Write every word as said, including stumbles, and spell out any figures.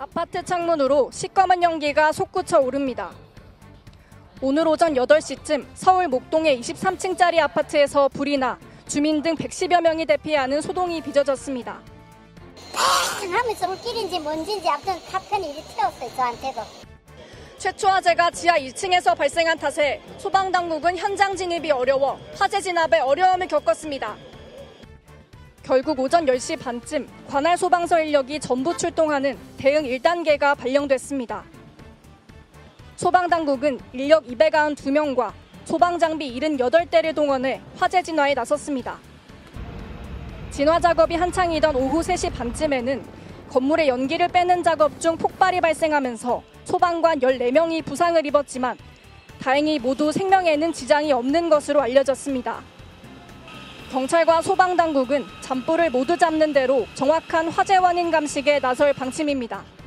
아파트 창문으로 시꺼먼 연기가 솟구쳐 오릅니다. 오늘 오전 여덟 시쯤 서울 목동의 이십삼 층짜리 아파트에서 불이 나 주민 등 백십여 명이 대피하는 소동이 빚어졌습니다. 빵 하면서 물길인지 뭔지인지 아무튼 가편이 이리 튀었어요, 저한테도. 최초 화재가 지하 일 층에서 발생한 탓에 소방당국은 현장 진입이 어려워 화재 진압에 어려움을 겪었습니다. 결국 오전 열 시 반쯤 관할 소방서 인력이 전부 출동하는 대응 일 단계가 발령됐습니다. 소방당국은 인력 이백구십이 명과 소방장비 칠십팔 대를 동원해 화재 진화에 나섰습니다. 진화 작업이 한창이던 오후 세 시 반쯤에는 건물의 연기를 빼는 작업 중 폭발이 발생하면서 소방관 열네 명이 부상을 입었지만 다행히 모두 생명에는 지장이 없는 것으로 알려졌습니다. 경찰과 소방당국은 잔불을 모두 잡는 대로 정확한 화재 원인 감식에 나설 방침입니다.